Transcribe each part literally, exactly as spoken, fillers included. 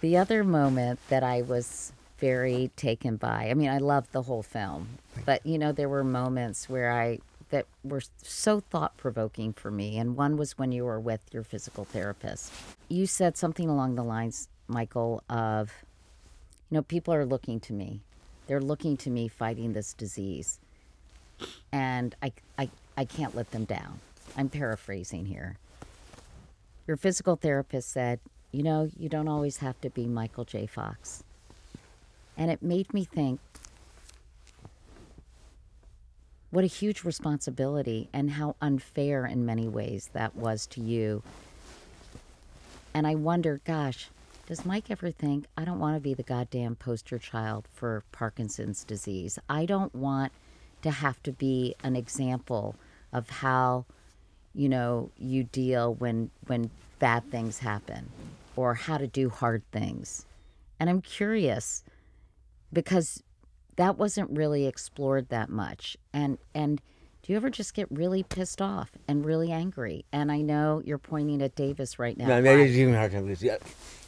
The other moment that I was very taken by, I mean, I loved the whole film, but, you know, there were moments where I, that were so thought-provoking for me, and one was when you were with your physical therapist. You said something along the lines, Michael, of, you know, people are looking to me. They're looking to me fighting this disease, and I, I, I can't let them down. I'm paraphrasing here. Your physical therapist said, you know, you don't always have to be Michael J. Fox. And it made me think, what a huge responsibility, and how unfair in many ways that was to you. And I wonder, gosh, does Mike ever think, I don't want to be the goddamn poster child for Parkinson's disease. I don't want to have to be an example of how, you know, you deal when, when bad things happen, or how to do hard things. And I'm curious, because that wasn't really explored that much. And and do you ever just get really pissed off and really angry? And I know you're pointing at Davis right now. No, maybe it's even hard to lose. Yeah,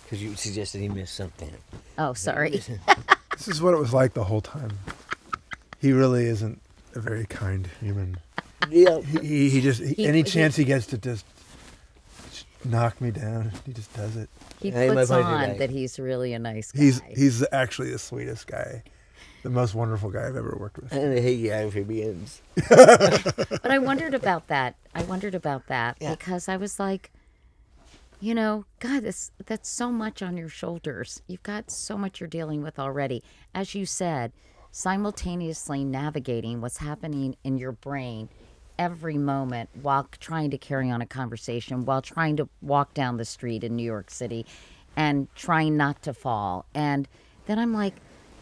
because you suggested he missed something. Oh, sorry. This is what it was like the whole time. He really isn't a very kind human. Yeah. He, he, he just, he, he, any chance he, he gets to just knock me down, he just does it. He puts on that he's really a nice guy. He's, he's actually the sweetest guy. The most wonderful guy I've ever worked with. And I hate you after begins. But I wondered about that. I wondered about that yeah. because I was like, you know, God, this, that's so much on your shoulders. You've got so much you're dealing with already. As you said, simultaneously navigating what's happening in your brain every moment while trying to carry on a conversation, while trying to walk down the street in New York City and trying not to fall. And then I'm like,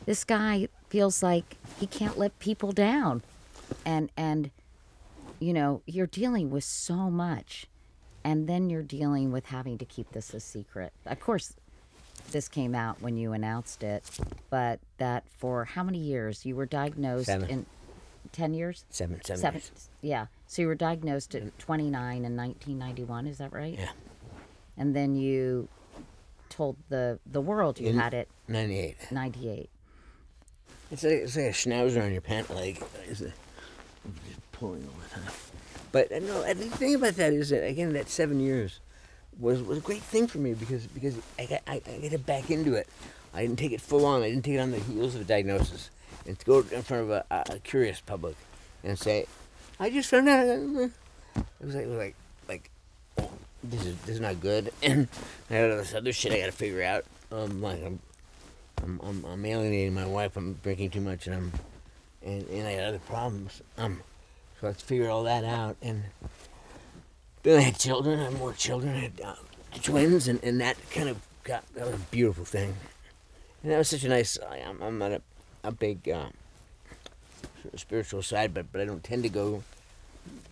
this guy feels like he can't let people down. And, and you know, you're dealing with so much. And then you're dealing with having to keep this a secret. Of course, this came out when you announced it, but that for how many years? You were diagnosed seven. in ten years? Seven, seven, seven years. Yeah, so you were diagnosed at twenty-nine in nineteen ninety-one, is that right? Yeah. And then you told the, the world you in had it. ninety-eight. ninety-eight. It's like, it's like a schnauzer on your pant leg. It's a, I'm just pulling all the time. But no, the thing about that is that, again, that seven years was, was a great thing for me because because I got, I, I got to back into it. I didn't take it full on. I didn't take it on the heels of a diagnosis. And to go in front of a, a curious public and say, I just found out. It was like, it was like, like oh, this, is, this is not good. And I had all this other shit I got to figure out. Um, like, I'm... I'm, I'm, I'm alienating my wife. I'm drinking too much, and I'm, and, and I had other problems. Um, so I had to figure all that out, and then I had children. I had more children. I had uh, twins, and, and that kind of got that was a beautiful thing. And that was such a nice. I, I'm I'm not a, a big uh, spiritual side, but but I don't tend to go.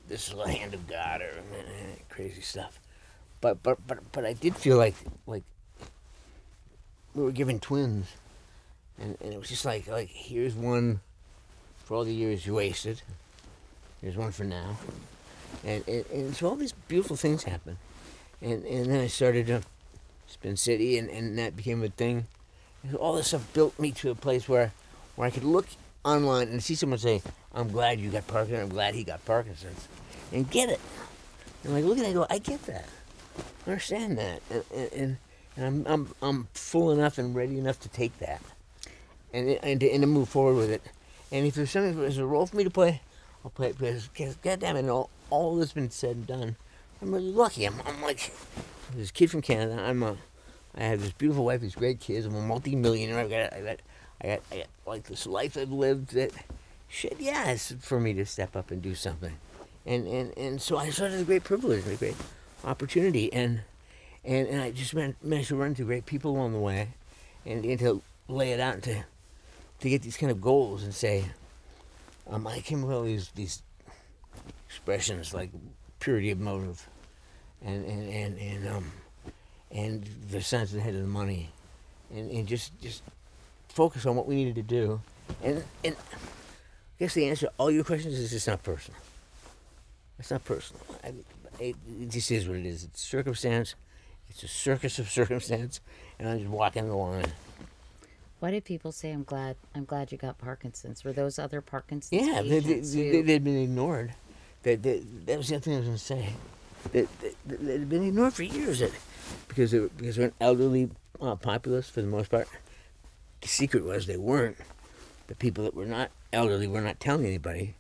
This is the hand of God or uh, crazy stuff, but but but but I did feel like like. We were given twins, and, and it was just like, like, here's one for all the years you wasted, here's one for now, and, and, and so all these beautiful things happened, and, and then I started to Spin City, and, and that became a thing, and all this stuff built me to a place where, where I could look online and see someone say, I'm glad you got Parkinson's, I'm glad he got Parkinson's, and get it, and I'm like, look at that, I go, I get that, I understand that, and, and, and And I'm, I'm, I'm full enough and ready enough to take that and, and, to, and to move forward with it. And if there's something, there's a role for me to play, I'll play it because, God damn it, all, all that's been said and done. I'm really lucky. I'm, I'm like this kid from Canada. I'm a, I have this beautiful wife, these great kids. I'm a multi-millionaire. I've got, I got, I got, I got like this life I've lived that, shit, yeah, it's for me to step up and do something. And, and, and so I saw it as a great privilege, a great opportunity. And, And, and I just managed to run into great people along the way and, and to lay it out and to, to get these kind of goals and say, um, I came up with all these, these expressions like purity of motive and, and, and, and, um, and the science of the head of the money and, and just, just focus on what we needed to do. And, and I guess the answer to all your questions is it's not personal. It's not personal. I, it, it just is what it is. It's circumstance. It's a circus of circumstance, and I'm just walking the line. Why did people say, I'm glad I'm glad you got Parkinson's? Were those other Parkinson's Yeah, they, they, they, they'd been ignored. They, they, that was the other thing I was going to say. They, they, they'd been ignored for years because, they were, because they're an elderly uh, populace for the most part. The secret was they weren't. The people that were not elderly were not telling anybody,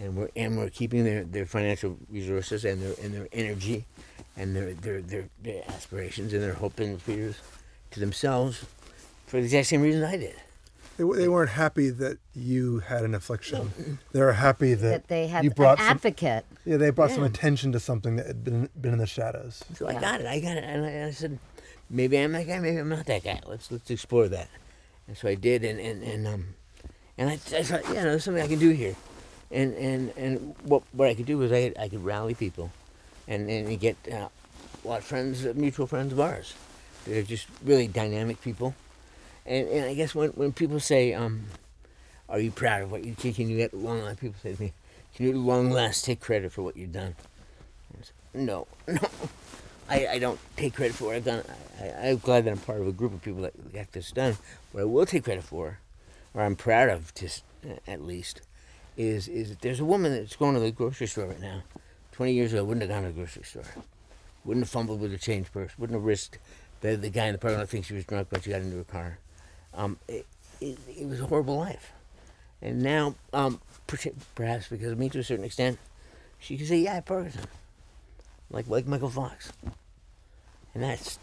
and we're, and we're keeping their, their financial resources and their, and their energy and their, their, their, their aspirations and their hope and fears to themselves, for the exact same reason I did. They, they weren't happy that you had an affliction. No. They were happy that, that they had you brought an advocate. Some, yeah, they brought yeah. some attention to something that had been been in the shadows. So yeah. I got it. I got it, and I, and I said, maybe I'm that guy. Maybe I'm not that guy. Let's let's explore that. And so I did, and and and um, and I, I thought, yeah, no, there's something I can do here, and and and what what I could do was I I could rally people, and and get uh, a lot of friends, mutual friends of ours, that are just really dynamic people. And, and I guess when, when people say, um, are you proud of what you did? Can you at long last, people say to me, can you at long last take credit for what you've done? I say, no, no, I, I don't take credit for what I've done. I, I, I'm glad that I'm part of a group of people that got this done. What I will take credit for, or I'm proud of, just, at least, is, is that there's a woman that's going to the grocery store right now. twenty years ago, I wouldn't have gone to the grocery store. Wouldn't have fumbled with a change purse. Wouldn't have risked the, the guy in the parking lot thinks she was drunk when she got into her car. Um, it, it, it was a horrible life. And now, um, perhaps because of me to a certain extent, she can say, yeah, I have Parkinson's. Like, like Michael Fox. And that's